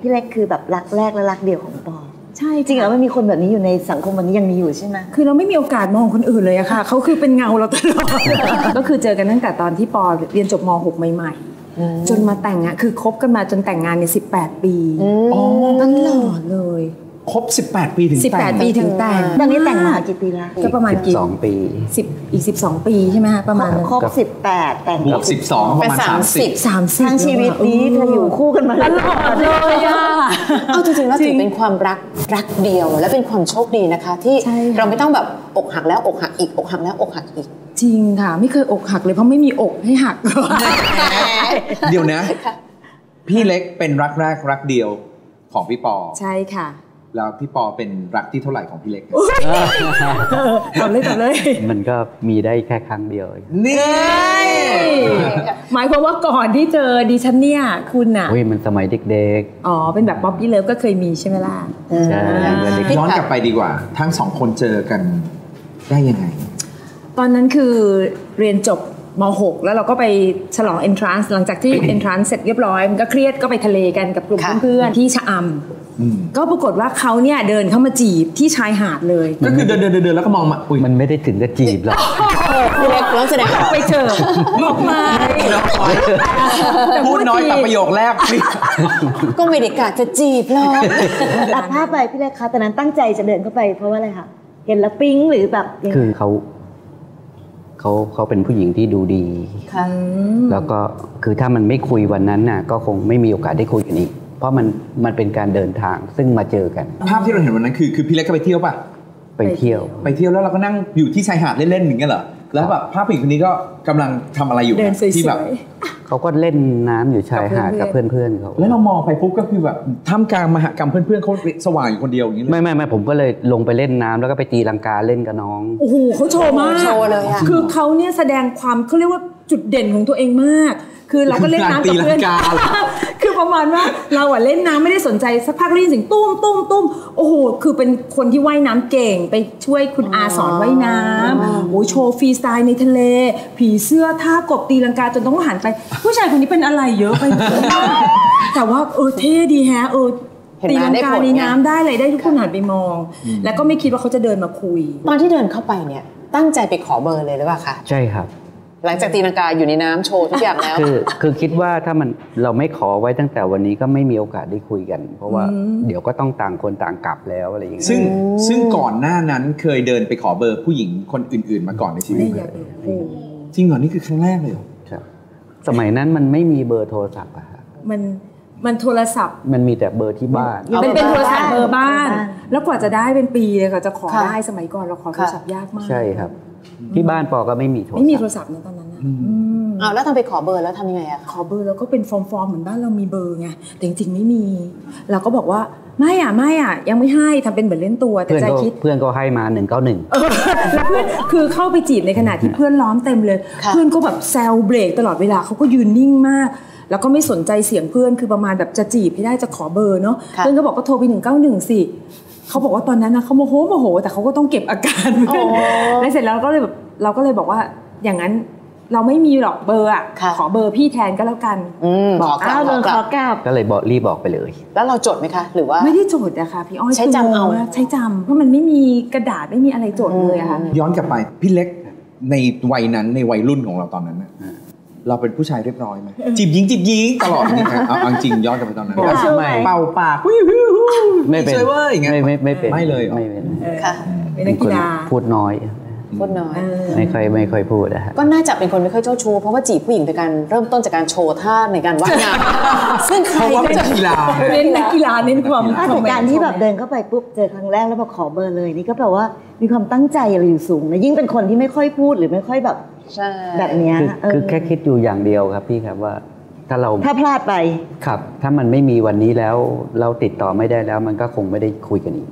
พี่เล็กคือแบบรักแรกและรักเดียวของปอใช่จริงเหรอไม่มีคนแบบนี้อยู่ในสังคมวันนี้ยังมีอยู่ใช่ไหมคือเราไม่มีโอกาสมองคนอื่นเลยอะค่ะเขาคือเป็นเงาเราตลอดก็คือเจอกันตั้งแต่ตอนที่ปอเรียนจบม.6 ใหม่ๆจนมาแต่งงานคือคบกันมาจนแต่งงานใน18 ปีตลอดเลยครบ18 ปีถึงแต่ง18 ปีถึงแต่งตอนนี้แต่งมากี่ปีแล้วก็ประมาณกี่12 ปี10อีก12 ปีใช่ไหมประมาณครบ18แต่งครบ12ประมาณ30ทั้งชีวิตนี้เธออยู่คู่กันมาตลอดเลยอะเอาจริงๆแล้วถือเป็นความรักเดียวและเป็นความโชคดีนะคะที่เราไม่ต้องแบบอกหักแล้วอกหักอีกอกหักแล้วอกหักอีกจริงค่ะไม่เคยอกหักเลยเพราะไม่มีอกให้หักเดี๋ยวนะพี่เล็กเป็นรักแรกรักเดียวของพี่ปอใช่ค่ะแล้วพี่ปอเป็นรักที่เท่าไหร่ของพี่เล็กทำเลยมันก็มีได้แค่ครั้งเดียวนี่หมายความว่าก่อนที่เจอดิฉันเนี่ยคุณอ่ะอุ้ยมันสมัยเด็กๆอ๋อเป็นแบบป๊อปปี้เลิฟก็เคยมีใช่ไหมล่ะใช่ย้อนกลับไปดีกว่าทั้งสองคนเจอกันได้ยังไงตอนนั้นคือเรียนจบม.6 แล้วเราก็ไปฉลอง entrance หลังจากที่ entrance เสร็จเรียบร้อยมันก็เครียดก็ไปทะเลกันกับกลุ่มเพื่อนๆที่ชะอำก็ปรากฏว่าเขาเนี่ยเดินเข้ามาจีบที่ชายหาดเลยก็คือเดินแล้วก็มองมามันไม่ได้ถึงกับจีบหรอกพี่เล็กร้องแสดงไปเจอบอกมาพูดน้อยแต่ประโยคแรกก็ไม่ได้กะจะจีบหรอกตัดภาพไปพี่เล็กคะตอนนั้นตั้งใจจะเดินเข้าไปเพราะว่าอะไรคะเห็นแล้วปิ๊งหรือแบบคือเขาเป็นผู้หญิงที่ดูดีแล้วก็คือถ้ามันไม่คุยวันนั้นน่ะก็คงไม่มีโอกาสได้คุยกันอีกเพราะมันเป็นการเดินทางซึ่งมาเจอกันภาพที่เราเห็นวันนั้นคือพี่เล็กก็ไปเที่ยวป่ะไปเที่ยวแล้วเราก็นั่งอยู่ที่ชายหาดเล่นๆอย่างเงี้ยเหรอแล้วแบบภาพผู้หญิงคนนี้ก็กำลังทำอะไรอยู่ที่แบบเขาก็เล่นน้ำอยู่ชายหาดกับเพื่อนๆเขาแล้วเรามองไปปุ๊บก็คือแบบท่ามกลางมหกรรมเพื่อนๆเขาสว่างอยู่คนเดียวอย่างนี้เลยไม่ผมก็เลยลงไปเล่นน้ำแล้วก็ไปตีลังกาเล่นกับน้องโอ้โหเขาโชว์มากคือเขาเนี่ยแสดงความเขาเรียกว่าจุดเด่นของตัวเองมากคือเราก็เล่นน้ำกับเพื่อนคือประมาณว่าเราอะเล่นน้ำไม่ได้สนใจสักพักได้ยินเสียงตุ้มตุ้มตุ้มโอ้โหคือเป็นคนที่ว่ายน้ำเก่งไปช่วยคุณอาสอนว่ายน้ำโอ้โชว์ฟรีสไตล์ในทะเลผีเสื้อท่ากบตีลังกาจนต้องหันไปผู้ชายคนนี้เป็นอะไรเยอะไปแต่ว่าเท่ดีแฮะตีลังกาในน้ำได้อะไรได้ทุกคนหันไปมองแล้วก็ไม่คิดว่าเขาจะเดินมาคุยตอนที่เดินเข้าไปเนี่ยตั้งใจไปขอเบอร์เลยหรือเปล่าคะใช่ครับหลังจากตีลังกาอยู่ในน้ำโชว์ทุกอย่างแล้วคือคิดว่าถ้ามันเราไม่ขอไว้ตั้งแต่วันนี้ก็ไม่มีโอกาสได้คุยกันเพราะว่าเดี๋ยวก็ต้องต่างคนต่างกลับแล้วอะไรอย่างนี้ซึ่งก่อนหน้านั้นเคยเดินไปขอเบอร์ผู้หญิงคนอื่นๆมาก่อนในชีวิตเลยจริงเหรอนี่คือครั้งแรกเลยเหรอครับสมัยนั้นมันไม่มีเบอร์โทรศัพท์อะค่ะมันโทรศัพท์มันมีแต่เบอร์ที่บ้านมันเป็นโทรศัพท์เบอร์บ้านแล้วกว่าจะได้เป็นปีเลยค่ะจะขอได้สมัยก่อนเราขอโทรศัพท์ยากมากใช่ครับที่บ้านปอก็ไม่มีโทรศัพท์นะตอนนั้นนะเอาแล้วทำไปขอเบอร์แล้วทำยังไงอะขอเบอร์แล้วก็เป็นฟอร์มเหมือนบ้านเรามีเบอร์ไงแต่จริงๆไม่มีเราก็บอกว่าไม่อะยังไม่ให้ทำเป็นเหมือนเล่นตัวแต่ใจคิดเพื่อนก็ให้มา191แล้วเพื่อนคือเข้าไปจีบในขณะที่เพื่อนล้อมเต็มเลยเพื่อนก็แบบแซวเบรกตลอดเวลาเขาก็ยืนนิ่งมากแล้วก็ไม่สนใจเสียงเพื่อนคือประมาณแบบจะจีบให้ได้จะขอเบอร์เนาะเพื่อนก็บอกก็โทรไป191สิเขาบอกว่าตอนนั้นนะเขาโมโหแต่เขาก็ต้องเก็บอาการแล้วเสร็จแล้วก็เลยแบบเราก็เลยบอกว่าอย่างนั้นเราไม่มีหรอกเบอร์อ่ะขอเบอร์พี่แทนก็แล้วกันบอกอ้าวเลยขอกลับก็เลยบอกรีบบอกไปเลยแล้วเราจดไหมคะหรือว่าไม่ได้จดนะคะพี่อ้อยใช้จำเอาใช้จำเพราะมันไม่มีกระดาษไม่มีอะไรจดเลยอะค่ะย้อนกลับไปพี่เล็กในวัยนั้นในวัยรุ่นของเราตอนนั้นเราเป็นผู้ชายเรียบร้อยไหมจีบหญิงตลอดนี่ครับเอาจริงย้อนกลับไปตอนนั้นเป่าปากไม่เป็นไม่เลยค่ะเป็นกีฬาพูดน้อยไม่ค่อยพูดนะฮะก็น่าจะเป็นคนไม่ค่อยเจ้าชู้เพราะว่าจีบผู้หญิงเป็นการเริ่มต้นจากการโชว์ท่าในการว่ายน้ำซึ่งใครก็จะเล่นกีฬาเน้นความแต่การที่แบบเดินเข้าไปปุ๊บเจอครั้งแรกแล้วพอขอเบอร์เลยนี่ก็แปลว่ามีความตั้งใจอะไรอยู่สูงนะยิ่งเป็นคนที่ไม่ค่อยพูดหรือไม่ค่อยแบบแบบนี้คือแค่คิดอยู่อย่างเดียวครับพี่ครับว่าถ้าพลาดไปครับถ้ามันไม่มีวันนี้แล้วเราติดต่อไม่ได้แล้วมันก็คงไม่ได้คุยกันอีก